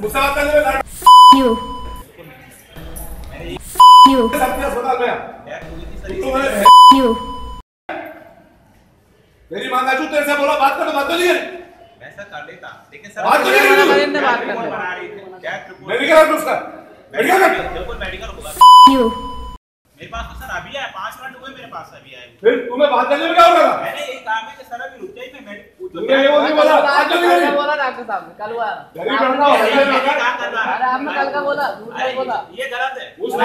मेरी मांगा चू तेरे से बोला बात कर तो बात तो नहीं है वैसा कर लेता लेकिन सर बात तो नहीं है बात कर बना रही क्या मेडिकल है उसका मेडिकल है बिल्कुल मेडिकल होगा मेरे पास तो सर अभी है 5 मिनट हुए मेरे पास अभी आए फिर तुम्हें बात करने में क्या होगा मैंने एक काम है कि सर अभी रुक जाइए मैं पूछूं ये वो नहीं बोला आज नहीं बोला डॉक्टर साहब कल हुआ गरीब बंदा है अरे आपने कल का बोला झूठ बोला ये गलत है उस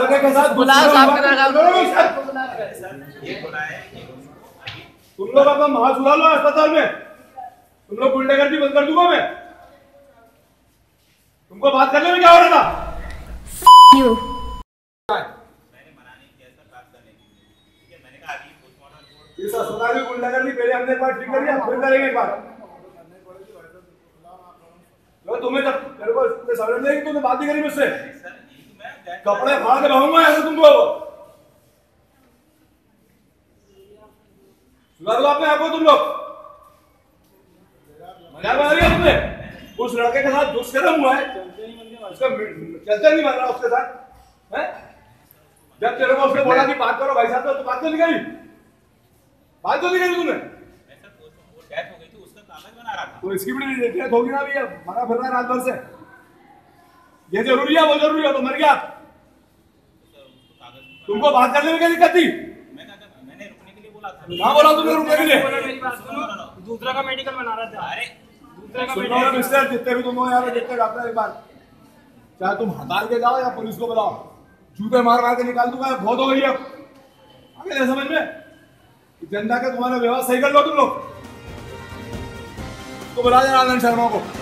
लड़के के साथ बुला साहब का लगा सर ये बोला है तुम लोग अपना महाज उड़ा लो अस्पताल में तुम लोग गुंडे गर्दी बंद कर दूंगा मैं तुमको बात करने में क्या हो रहा था मैंने मना नहीं किया सर बात करने के लिए ठीक है मैंने कहा अभी पोस्टमार्टम रिपोर्ट इस अस्पताल में गुंडा गर्दी पहले हमने एक बार ठीक कर लिया फिर करेंगे एक बार लो तुम्हें जब मेरे को समझ नहीं तुमने बात ही करी मुझसे कपड़े फाड़ के रहूंगा ऐसे तुमको आपने आपको तुम लोग मजा बना रही है उस लड़के के साथ दुष्कर्म हुआ है उसका चलते नहीं मान रहा उसके साथ है? जब तेरे को उसने बोला कि बात करो भाई साहब तो बात तो नहीं करी तुमने तो इसकी भी डेथ होगी ना भैया मरा फिर रात भर से ये जरूरी है वो जरूरी है तो मर गया तुमको बात करने में क्या दिक्कत थी क्या बोला तुमने रुकने के लिए दूसरा का मेडिकल बना रहा था अरे दूसरा का मेडिकल मिस्टर जितने भी तुम हो यार देखते डॉक्टर एक बार चाहे तुम हड़ताल के जाओ या पुलिस को बुलाओ जूते मार मार के निकाल दूंगा बहुत हो गई अब आगे ले समझ में जनता का तुम्हारा व्यवहार सही कर लो तुम लोग तो बुला देना आनंद शर्मा को।